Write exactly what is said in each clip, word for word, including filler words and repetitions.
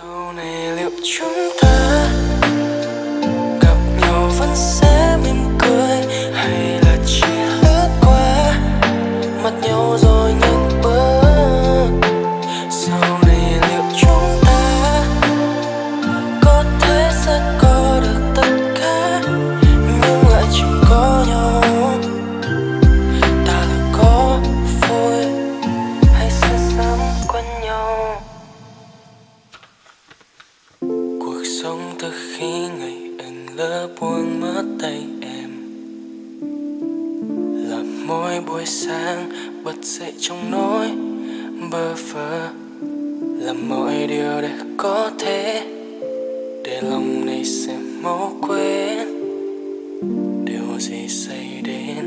Sau này liệu chúng ta gặp nhau vẫn sẽ mỉm cười, hay là chỉ lướt qua mặt nhau rồi nhấc bước? Sau này liệu chúng ta có thể sẽ có được tất cả, nhưng lại chỉ có nhau? Ta là có vui hay sẽ sớm quên nhau? Sống từ khi ngày anh lỡ buông mất tay em, là mỗi buổi sáng bật dậy trong nỗi bơ vơ, làm mọi điều để có thể, để lòng này sẽ mau quên. Điều gì xảy đến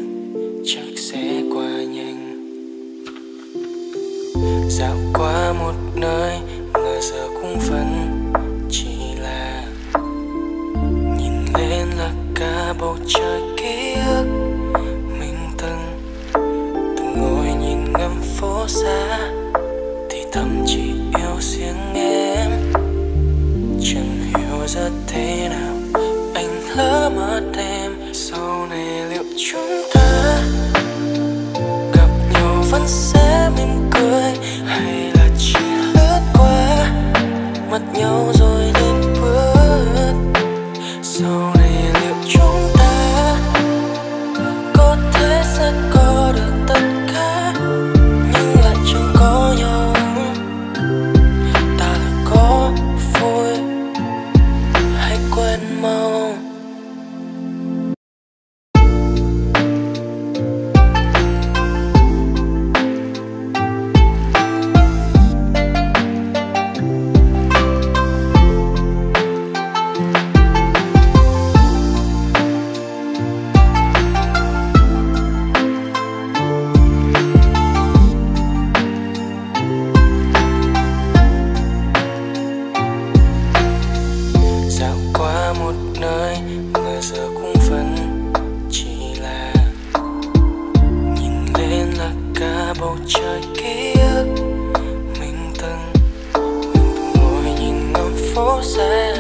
chắc sẽ qua nhanh. Dạo qua một nơi mà giờ cũng vẫn cả bầu trời ký ức mình từng từng ngồi nhìn ngắm phố xa, thì tâm chỉ yêu riêng em. Chẳng hiểu ra thế nào anh lỡ mất em. Sau này liệu chúng ta gặp nhau vẫn sẽ mỉm cười, hay là chỉ lướt qua mặt nhau rồi nhấc bước? Sau này liệu chúng ta có thể sẽ có được tất cả, nhưng lại chẳng có nhau? Ta là có vui hay quên mau? Bầu trời ký ức mình từng, mình từng ngồi nhìn ngắm phố xa,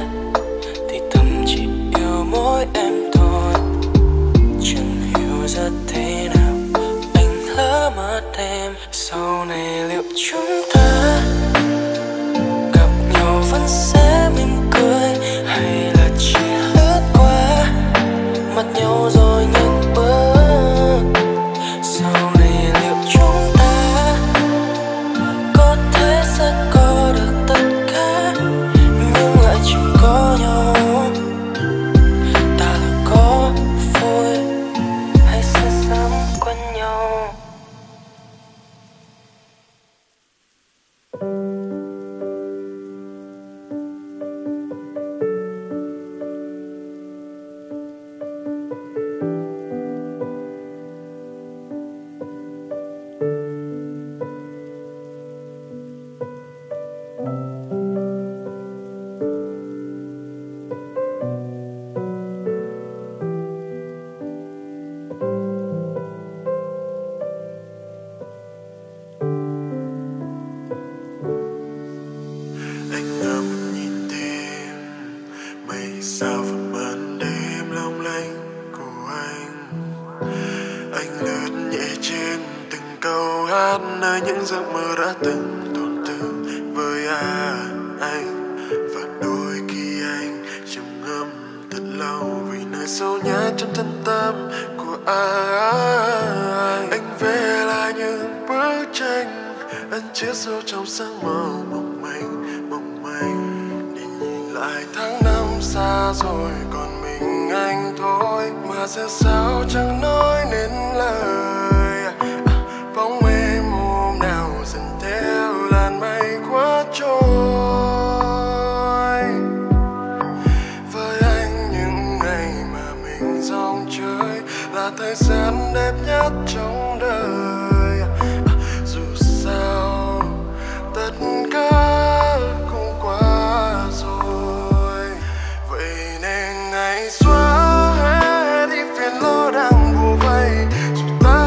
thì tâm chỉ yêu mỗi em thôi. Chẳng hiểu ra thế nào anh lỡ mất em. Sau này liệu chúng ta gặp nhau vẫn sẽ mỉm cười, hay là chỉ lướt qua mặt nhau rồi nhấc bước? Hãy xóa hết đi phiền lo đang bủa vây, dù ta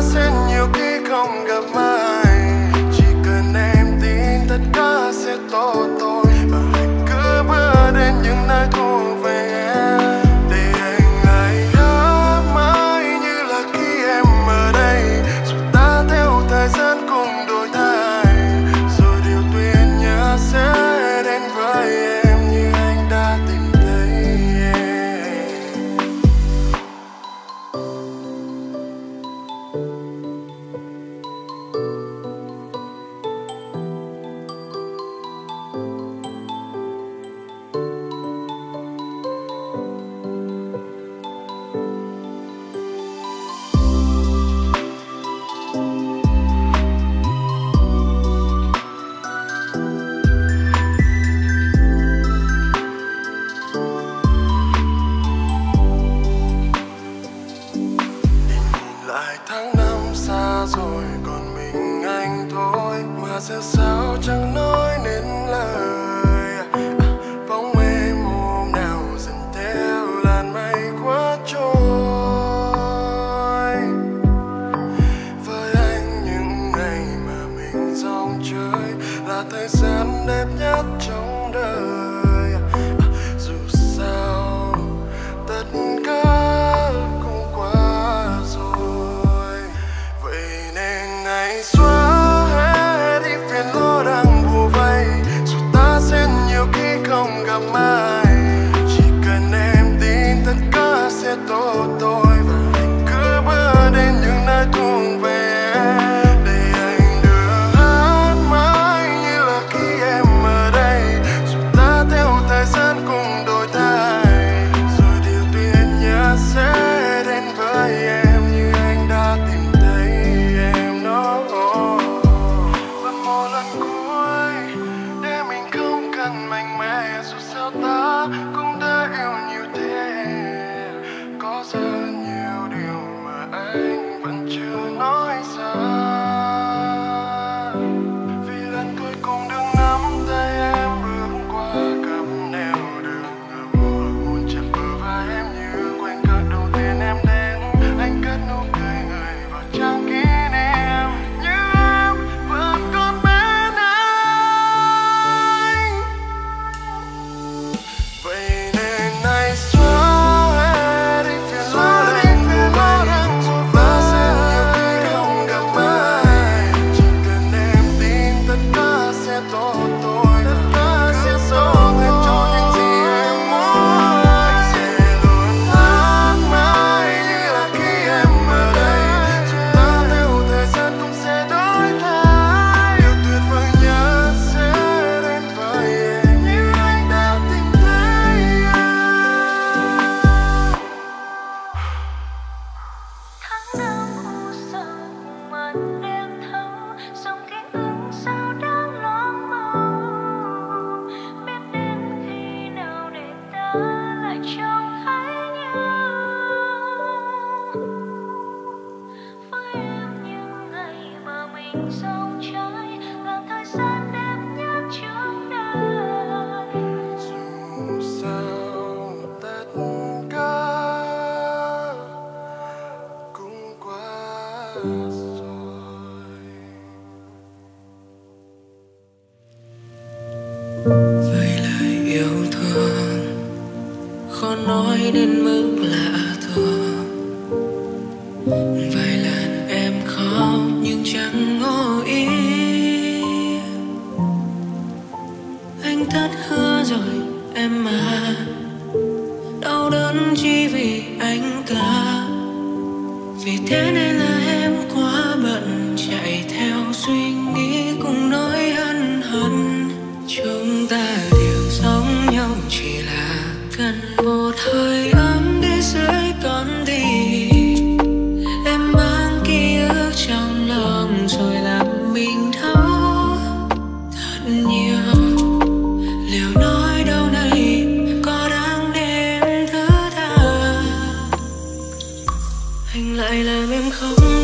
Anh lại làm em không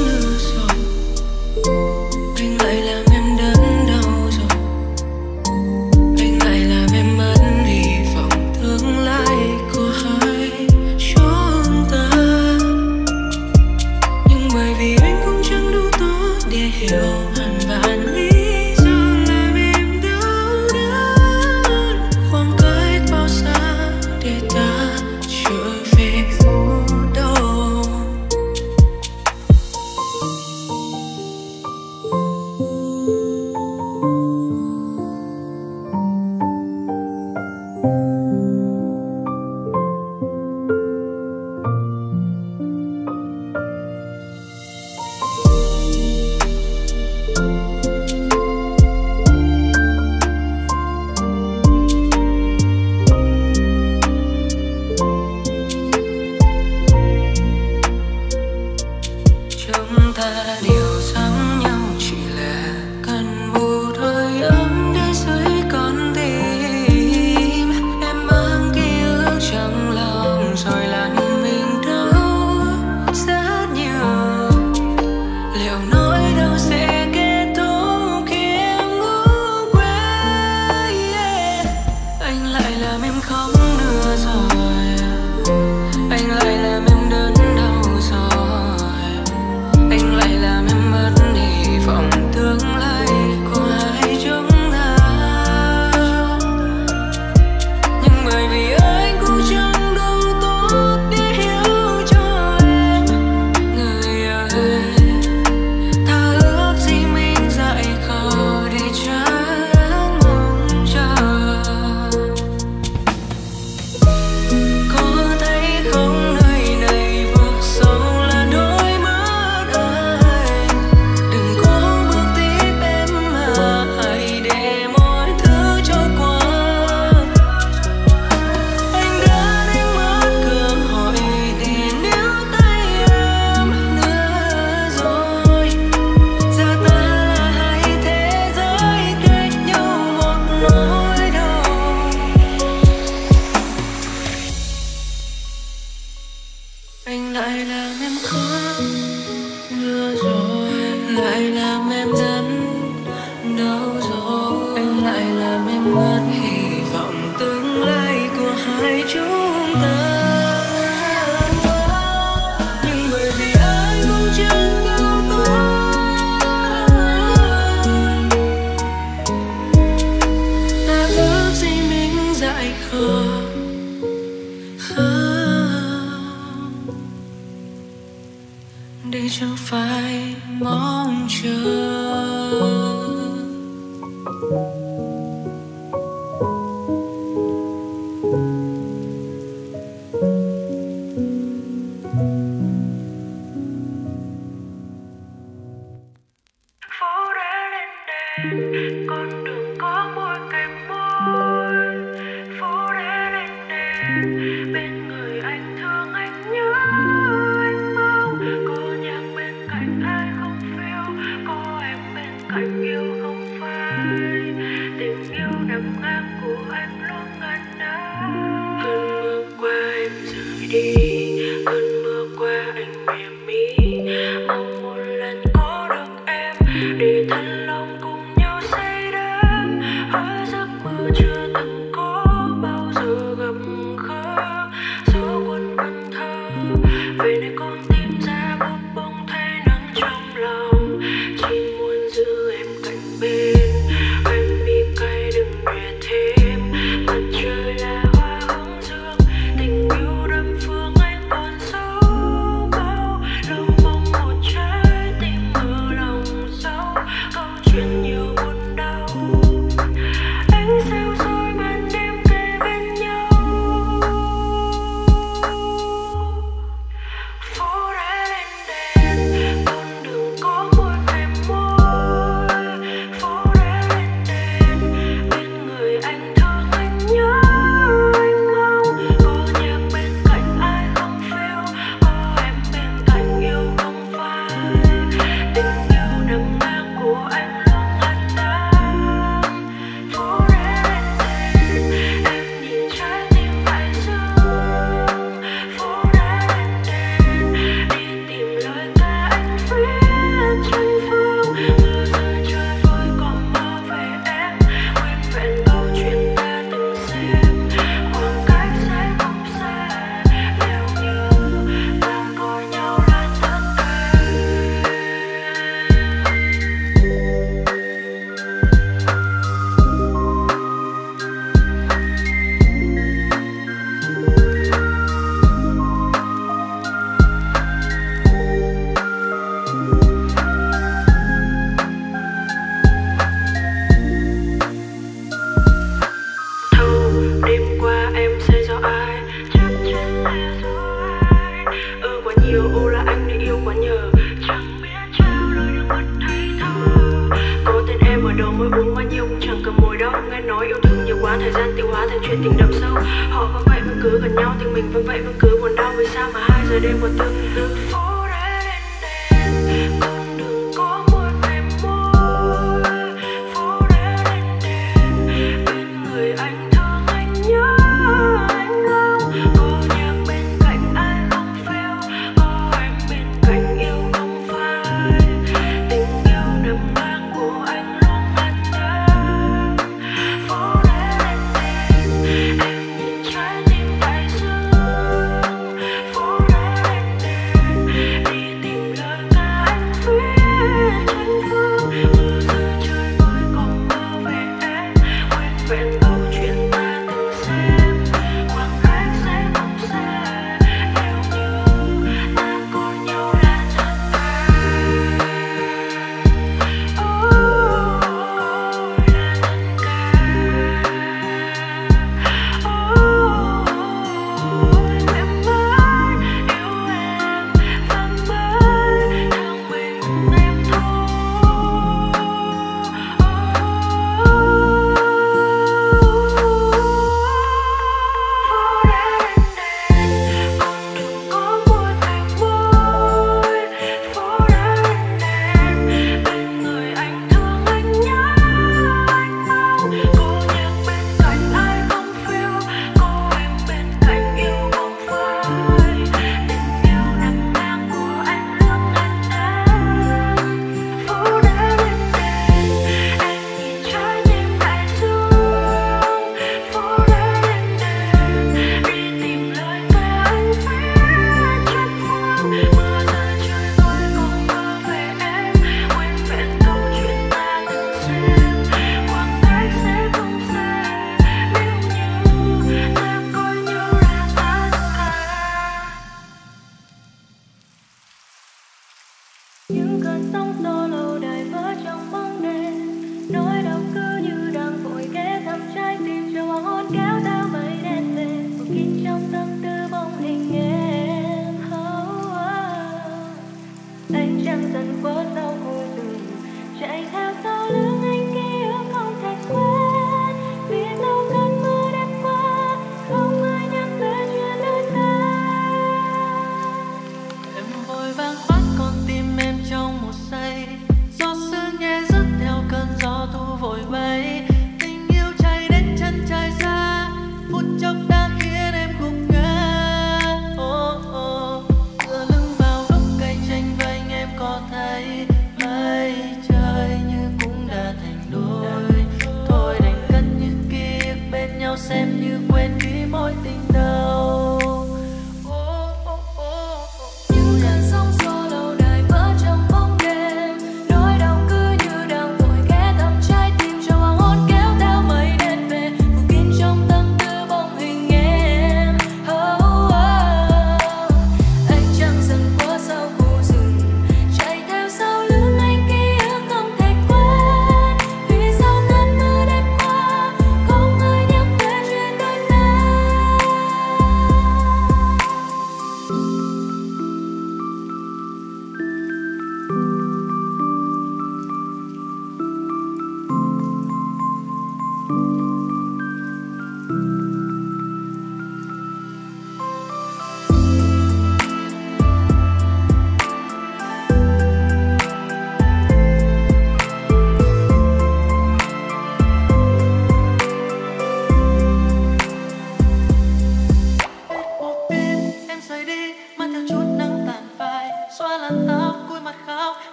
em như quên đi mối tình đầu.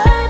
Hãy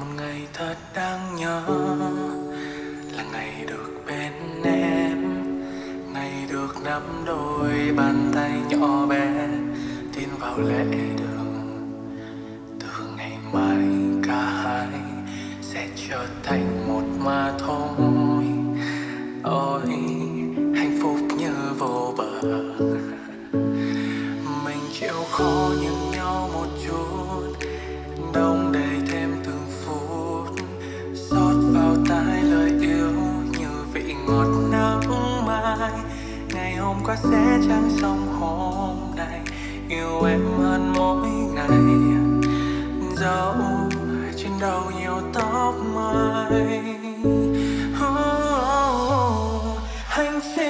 Một ngày thật đáng nhớ là ngày được bên em, ngày được nắm đôi bàn tay nhỏ bé, tin vào lễ đường. Từ ngày mai cả hai sẽ trở thành một mà thôi. Ôi hạnh phúc như vô bờ, mình chịu khó nhưng nhau một chút, đông đầy thêm từng phút, rót vào tai lời yêu như vị ngọt nắng mai. Ngày hôm qua sẽ chẳng xong hôm nay, yêu em hơn mỗi ngày, dẫu trên đầu nhiều tóc mây. Hãy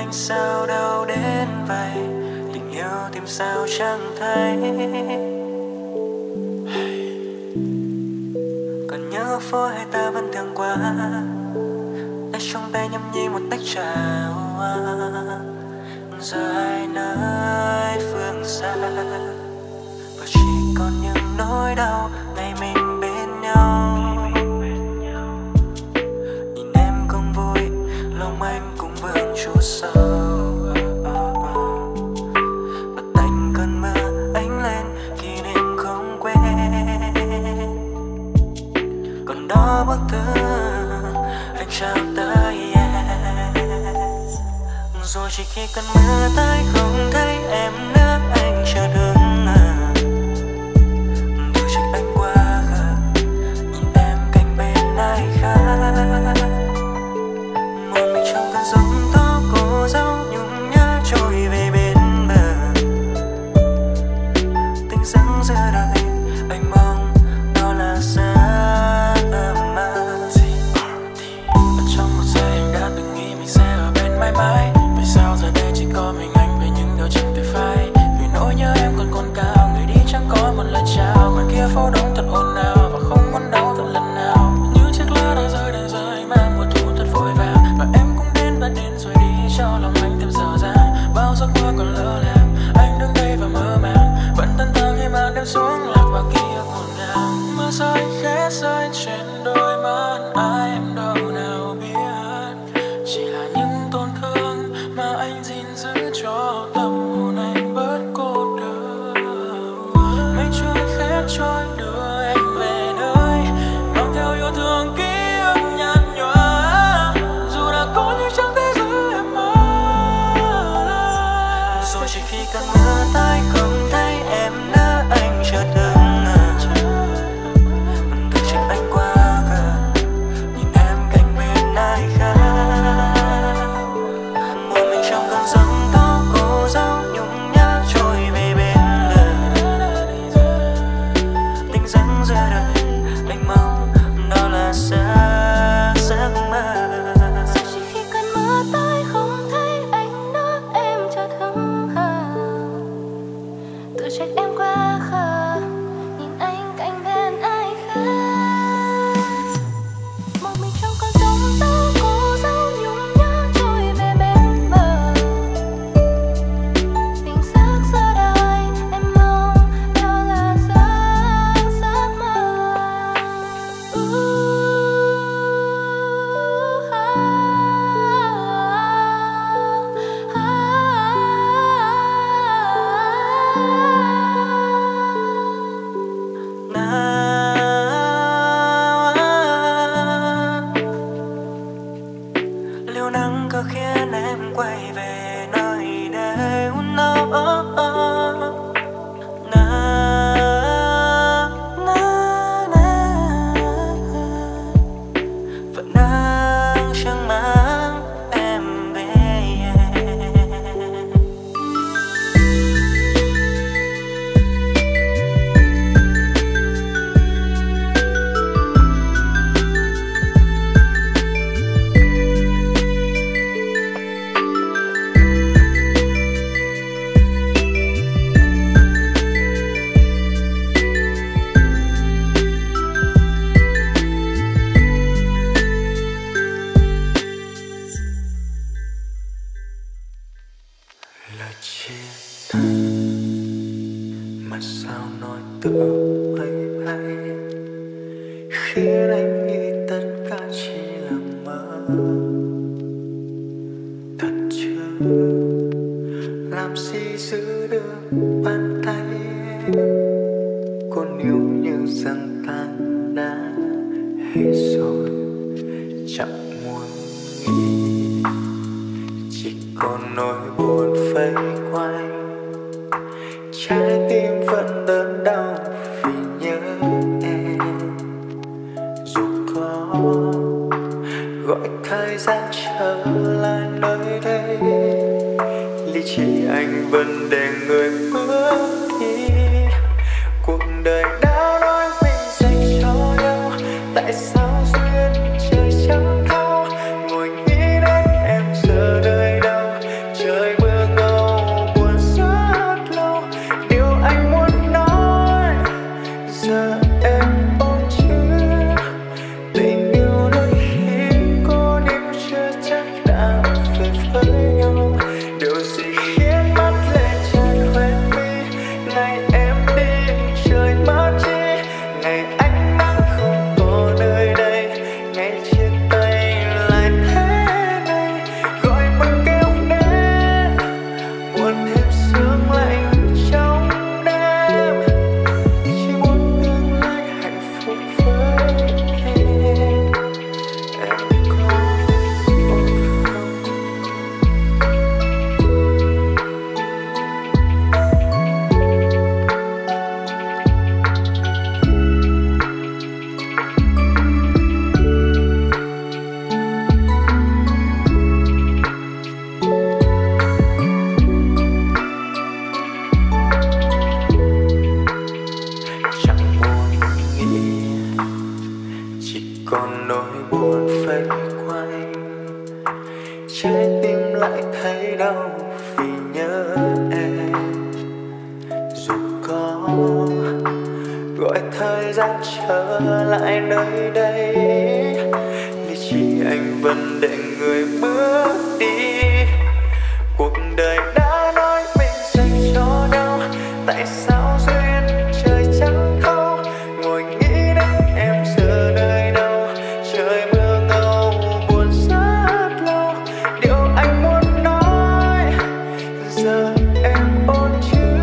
anh sao đau đến vậy, tình yêu tìm sao chẳng thấy. Còn nhớ phố hay ta vẫn thương quá, tay trong tay nhâm nhi một tách trà hoa, dài nơi phương xa. Và chỉ còn những nỗi đau ngày mình bên nhau, nhìn em không vui, lòng anh cũng vương chút sầu. Và tạnh cơn mưa ánh lên kỷ niệm không quên, còn đó bức thư anh trao tới em. Rồi chỉ khi cơn mưa tới không thấy em nữa, anh chờ đợi. Đời đâu đau vì nhớ em. Dù có gọi thời gian trở lại nơi đây, lý trí anh vẫn để người bước đi. Cuộc đời đã nói mình dành cho nhau, tại sao duyên trời chẳng thấu. Ngồi nghĩ đến em giờ nơi đâu, trời mưa ngâu buồn rất lâu. Điều anh muốn nói giờ em ôn chứ.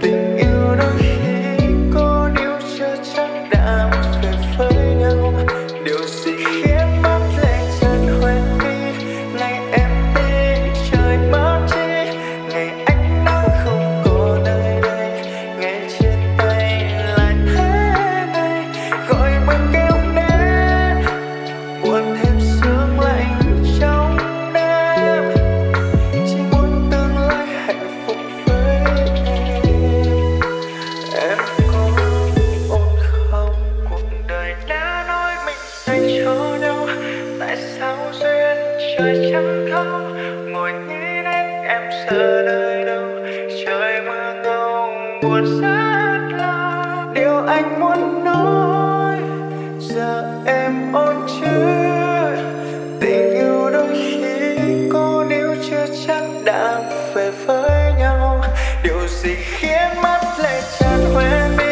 Tình yêu đôi khi có điều chưa chắc đã về với nhau. Điều gì khiến mắt lệ dần hoen đi, nay em trời chẳng thấu, ngồi nghĩ đến em giờ nơi đâu. Trời mưa ngâu buồn rất lâu. Điều anh muốn nói giờ em ôn chưa. Tình yêu đôi khi có điều chưa chắc đã về với nhau. Điều gì khiến mắt lệ tràn hoen đi.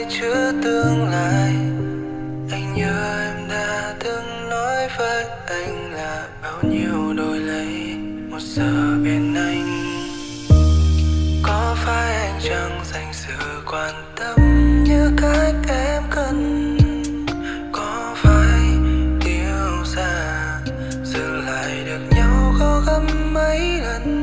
nay chứa tương lai. Anh nhớ em đã từng nói với anh là bao nhiêu đổi lấy một giờ bên anh. Có phải anh chẳng dành sự quan tâm như cách em cần? Có phải yêu xa dừng lại được nhau có gấp mấy lần?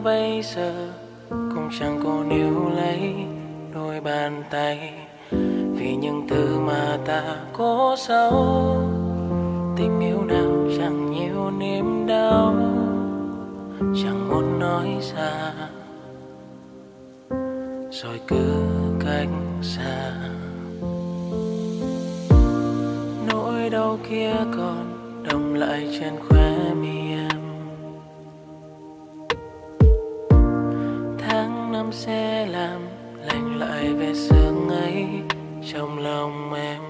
bây giờ cũng chẳng còn níu lấy đôi bàn tay, vì những thứ mà ta cố giấu. Tình yêu nào chẳng nhiều niềm đau, chẳng muốn nói ra, rồi cứ cách xa. Nỗi đau kia còn đọng lại trên khóe mi em. Tháng năm sẽ làm lạnh lại về sương ấy trong lòng em,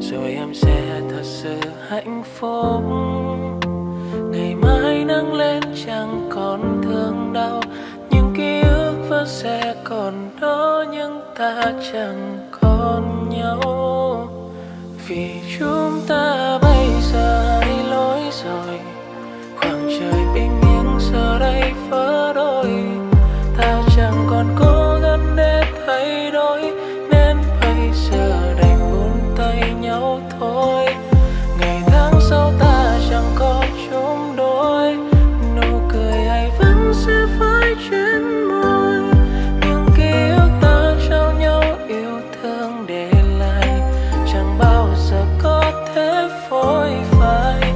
rồi em sẽ thật sự hạnh phúc. Ngày mai nắng lên chẳng còn thương đau, những ký ức vẫn sẽ còn đó, nhưng ta chẳng còn nhau, vì chúng ta bây giờ đi lối rồi. Khoảng trời bình yên giờ đây vỡ đôi, ta chẳng còn cố gắng để thay đổi, nên bây giờ đành buông tay nhau thôi. Ngày tháng sau ta chẳng có chung đôi, nụ cười ấy vẫn sẽ phai trên môi, những ký ức ta trao nhau yêu thương để lại chẳng bao giờ có thể phôi phai.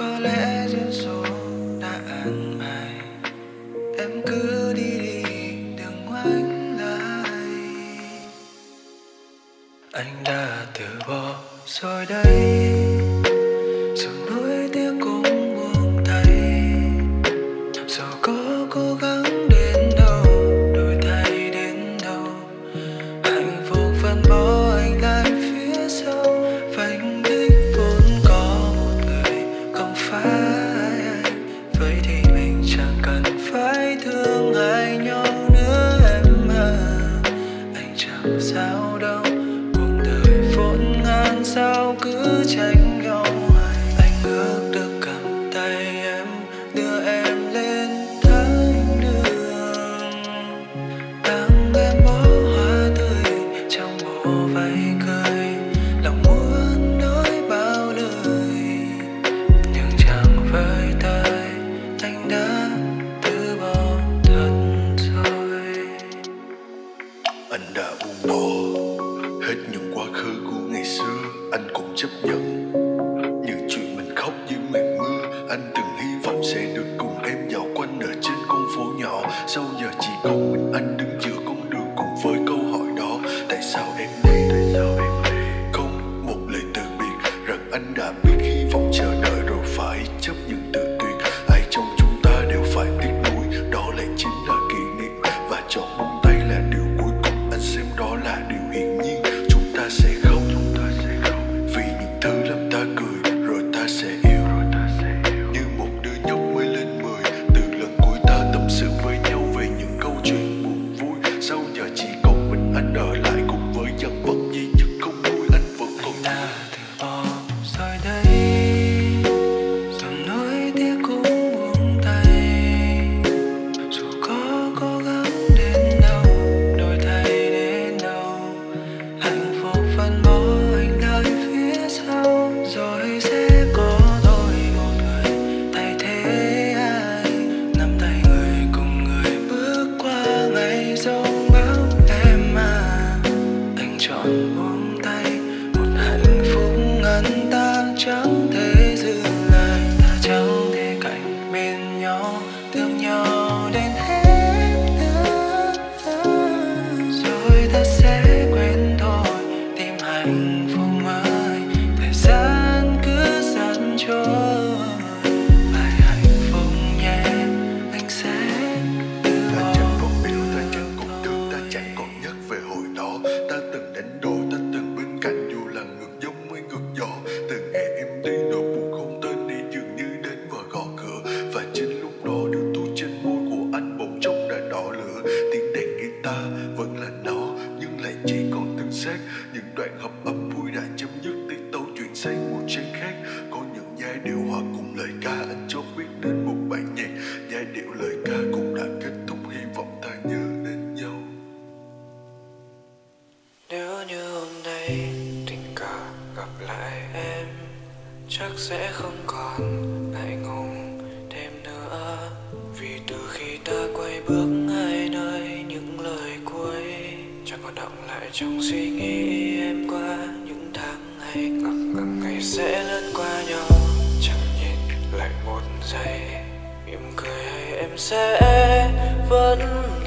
Có lẽ đoạn hợp âm vui đã chấm dứt, tiết tấu chuyển sang một trang khác. Có những giai điệu hòa cùng lời ca, anh cho biết đến một bản nhạc. Giai điệu lời ca cũng đã kết thúc, hy vọng ta nhớ đến nhau. Nếu như hôm nay tình cờ gặp lại em, chắc sẽ không còn ngại ngùng thêm nữa. Vì từ khi ta quay bước hai nơi, những lời cuối chẳng còn đọng lại trong suy nghĩ em. Qua những tháng hay ngập ngừng ngày sẽ lướt qua nhau, chẳng nhìn lại một giây. Mỉm cười hay em sẽ vẫn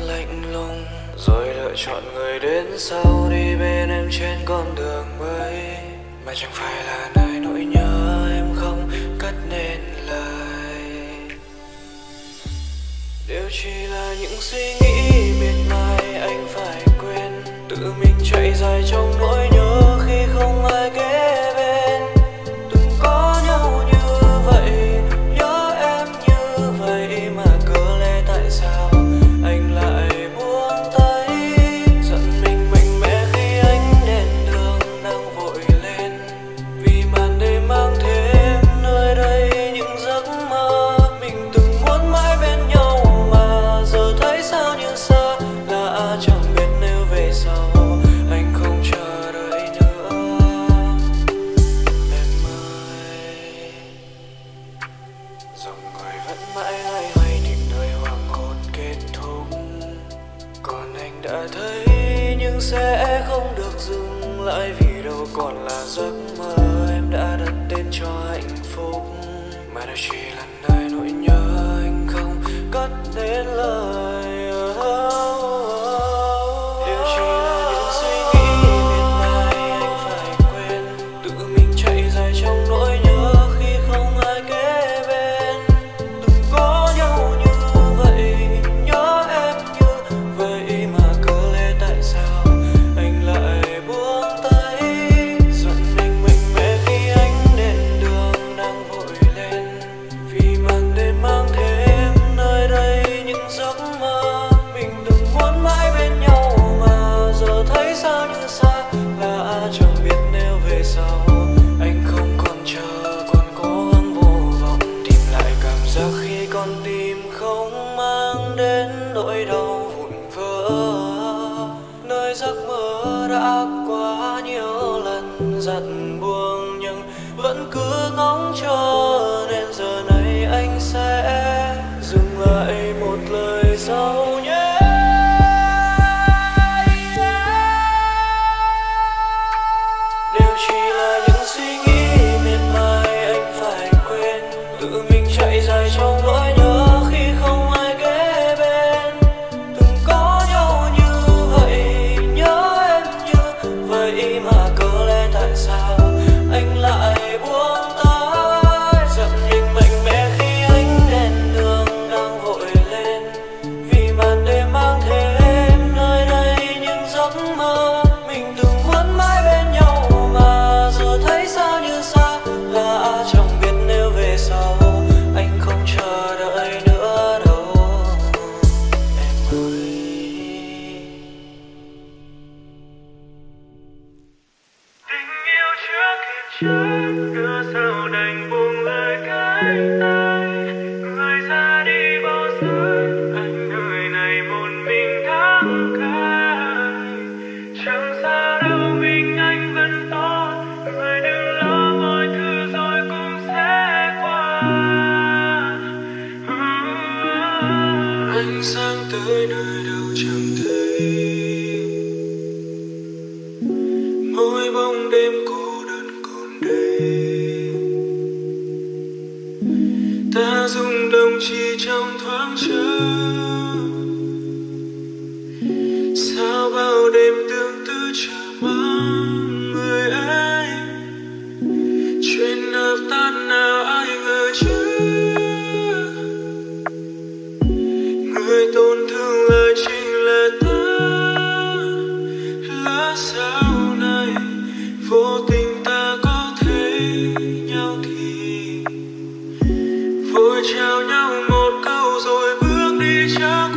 lạnh lùng, rồi lựa chọn người đến sau đi bên em trên con đường mới. Mà chẳng phải là nơi nỗi nhớ em không cất nên lời, đều chỉ là những suy nghĩ miệt mài anh phải quên. Tự mình chạy dài trong nỗi nhớ khi không ai ghé bên. Từng có nhau như vậy, nhớ em như vậy, mà cứ lẽ tại sao anh lại buông tay. Giận mình mạnh mẽ khi ánh đèn đường đang vội lên, vì màn đêm mang thêm nơi đây những giấc mơ. Mình từng muốn mãi bên nhau mà giờ thấy sao như xa lạ. Chẳng biết nếu về sau anh không chờ đợi nữa em ơi. Dòng người vẫn mãi loay hoay tìm nơi hoàng hôn kết thúc, còn anh đã thấy nhưng sẽ không được dừng lại. Vì đâu còn là giấc mơ em đã đặt tên cho hạnh phúc, mà đó chỉ là nơi nỗi nhớ anh không cất nên lời. Điều chỉ là những suy nghĩ miệt mài anh phải quên, tự mình chạy dài trong nỗi nhớ khi không ai kế bên. Từng có nhau như vậy, nhớ em như vậy, mà cứ lẽ tại sao anh lại buông tay. Giận mình mạnh mẽ khi ánh đèn đường đang vội lên, vì màn đêm mang thêm nơi đây những giấc mơ. Mình từng muốn mãi bên nhau mà giờ thấy sao như xa lạ. Chẳng biết nếu về sau anh không còn chờ, còn cố gắng vô vọng tìm lại cảm giác khi con tim không mang đến nỗi đau vụn vỡ. Nơi giấc mơ đã quá nhiều lần dặn buông nhưng vẫn cứ ngóng chờ, nên giờ này anh sẽ dừng lại một lời sau nhé. Đều chỉ là những suy nghĩ miệt mài anh phải quên, tự mình chạy dài trong nỗi nhớ khi không ai ghé bên. Từng có nhau như vậy, nhớ em như vậy, mà có lẽ tại sao anh lại buông tay. Giận mình mạnh mẽ khi ánh đèn đường đang vội lên, vì màn đêm mang thêm nơi đây những giấc mơ. Mình từng muốn mãi bên nhau mà giờ thấy sao như xa lạ. Chẳng biết nếu về sau anh không chờ đợi nữa đâu em ơi. Tình yêu chưa kịp chớp nữa sao đành buông lời cái tay. Người ra đi bao giờ anh đời này một mình tháng cay. Chẳng sao đâu mình anh vẫn to, người đừng lo mọi thứ rồi cũng sẽ qua. Ánh sáng tới nơi đâu chẳng thấy, mỗi bóng đêm cô đơn còn đây. Ta rung động chỉ trong thoáng chốc, sao bao đêm tương tư chờ mong người ấy. Chuyện hợp tan nào ai ngờ chứ, người tổn thương lại chính là ta. Lỡ sau này vô tình ta có thấy nhau thì vội chào nhau một câu rồi bước đi. Chắc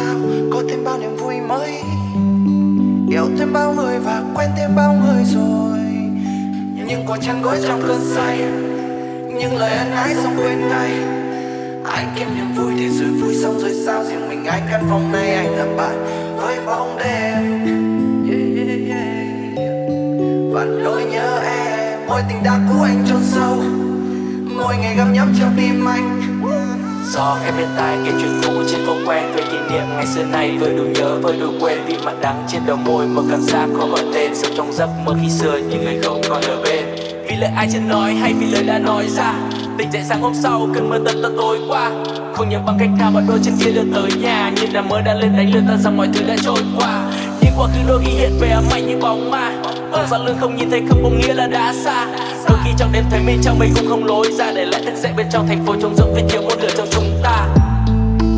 sao có thêm bao niềm vui mới, yêu thêm bao người và quen thêm bao người rồi. Nhưng có chăn gối trong cơn say, những lời ân ái xong quên ngay. Anh kiếm niềm vui để rồi vui xong rồi sao riêng mình anh căn phòng này, anh là bạn với bóng đêm. Yeah, yeah, yeah. Và nỗi nhớ em, mối tình đã cũ anh chôn sâu, mỗi ngày gặm nhấm trong tim anh. Do em bên tai kể chuyện cũ trên phố quen về kỷ niệm ngày xưa nay, với đủ nhớ với đủ quên vì mặt đắng trên đầu môi, một cảm giác khó gọi tên sâu trong giấc mơ khi xưa những người không còn ở bên. Vì lời ai chưa nói hay vì lời đã nói ra, tỉnh dậy sáng hôm sau cơn mưa tật tật tối qua, không nhớ bằng cách nào mà đôi chân kia đưa tới nhà, như là mơ đã lên đánh lừa ta rằng mọi thứ đã trôi qua. Nhưng quá khứ đôi khi hiện về ám ảnh như bóng ma, không gian lưng không nhìn thấy không có nghĩa là đã xa. Đôi khi trong đêm thấy mình trong mình cũng không lối ra, để lại thức dậy bên trong thành phố trống rỗng với thiếu một lửa trong chúng ta.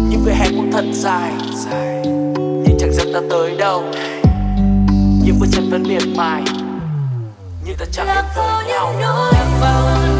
Những vỉa hè cũng thật dài, nhưng chẳng dẫn ta tới đâu, những bước chân vẫn miệt mài, nhưng ta chẳng đến với nhau. Em không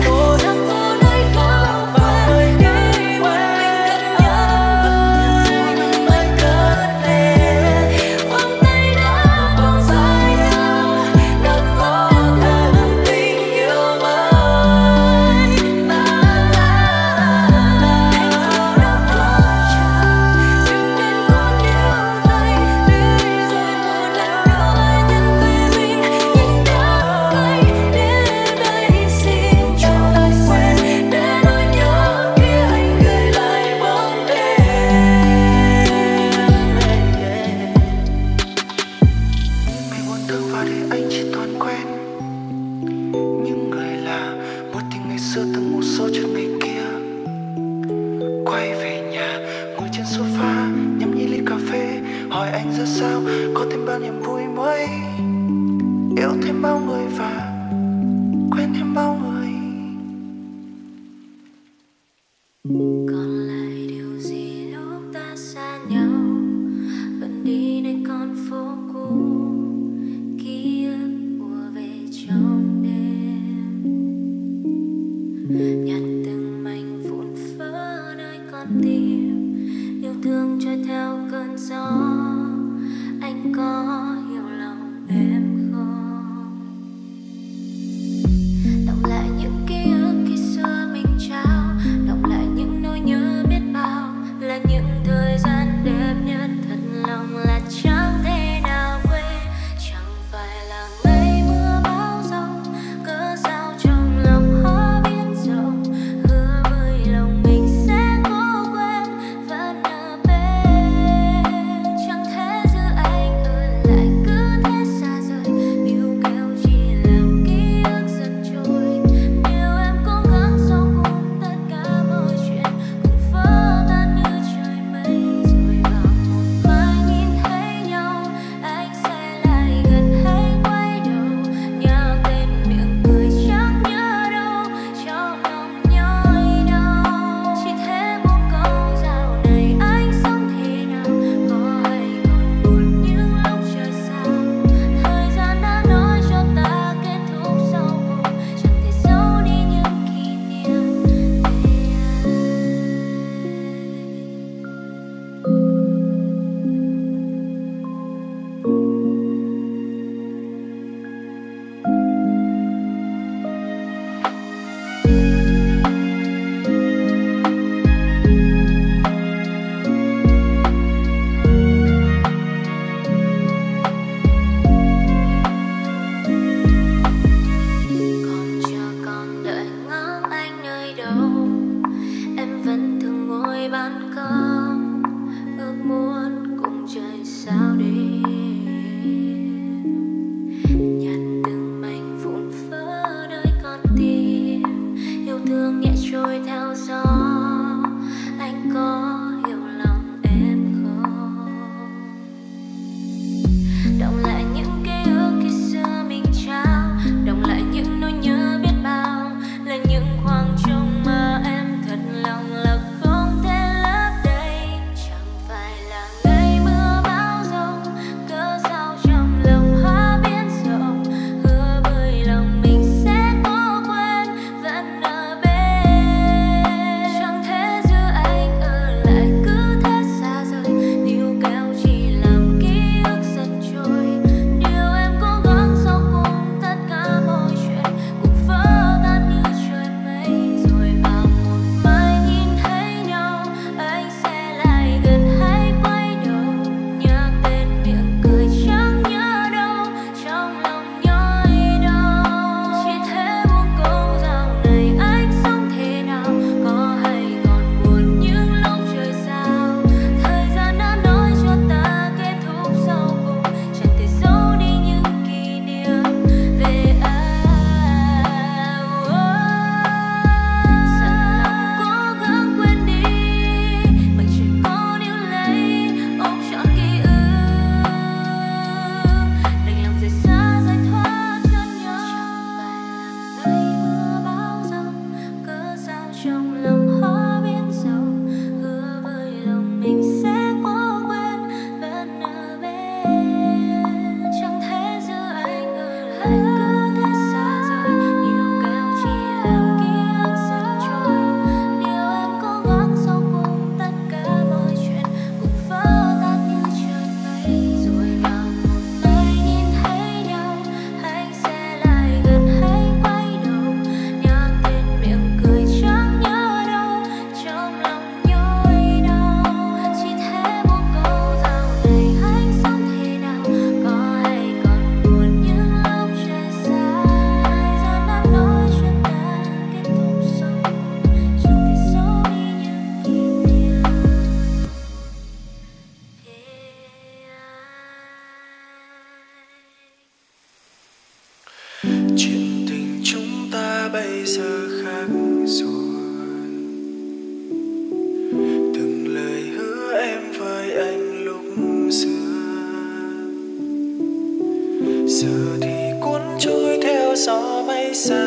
giờ thì cuốn trôi theo gió bay xa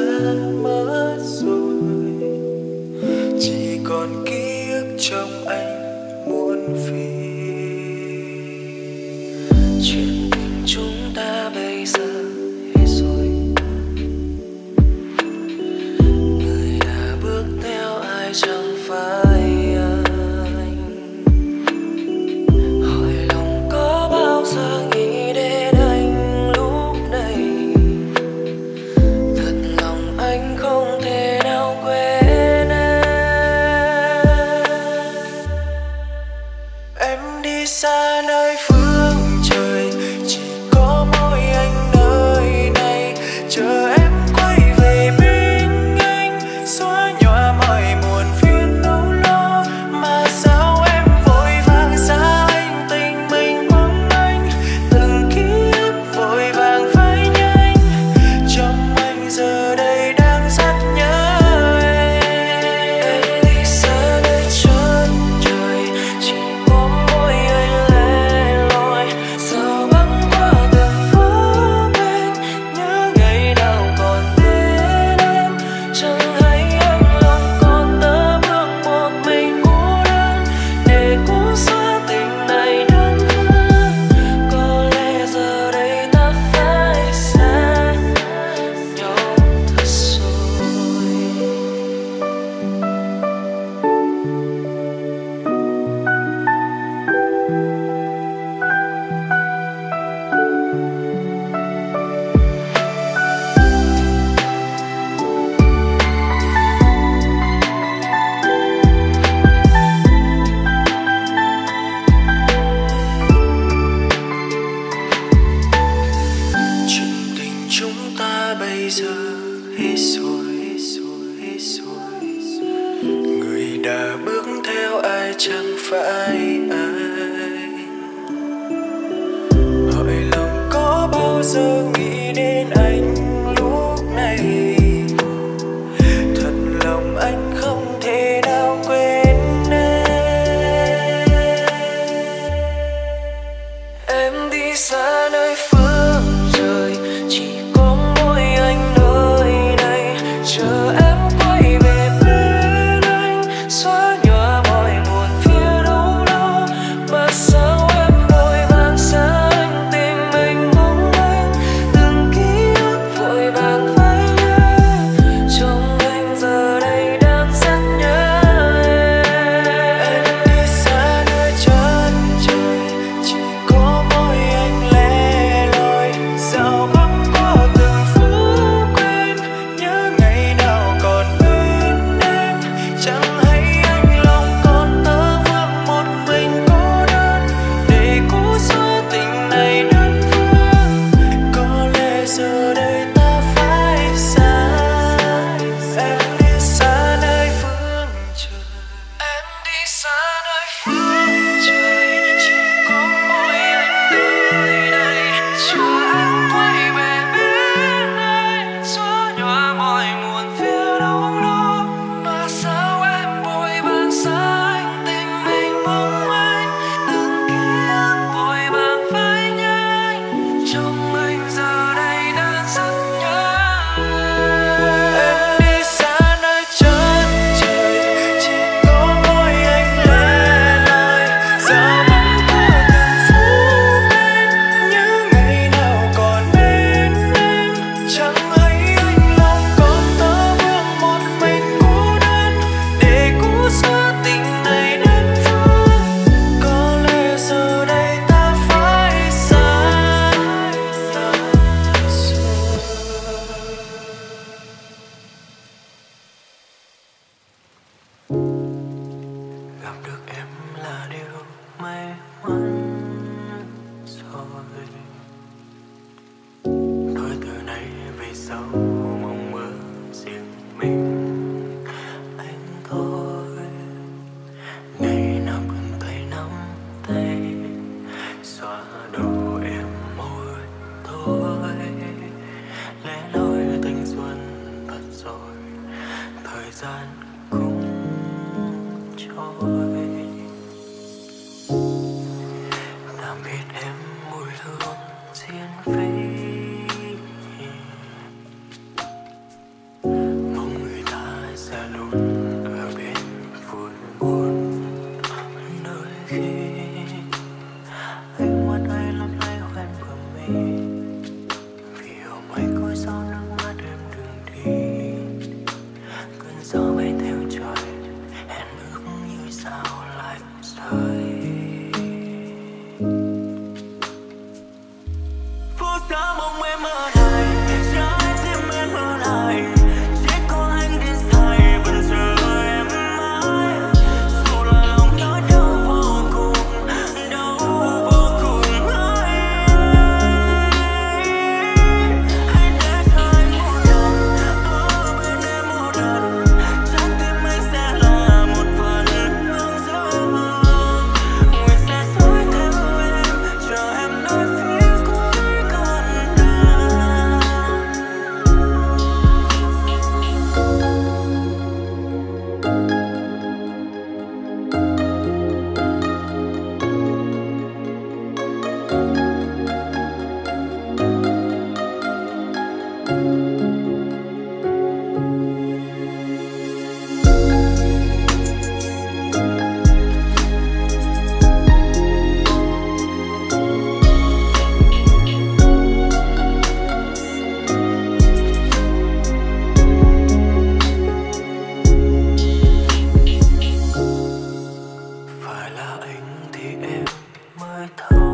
mất rồi, chỉ còn ký ức trong anh muốn phi. Chuyện tình chúng ta bây giờ hết rồi, người đã bước theo ai chẳng phải. Em đi xa nơi phương trời, chỉ có mỗi anh lẻ Phải là anh thì em mới thấu.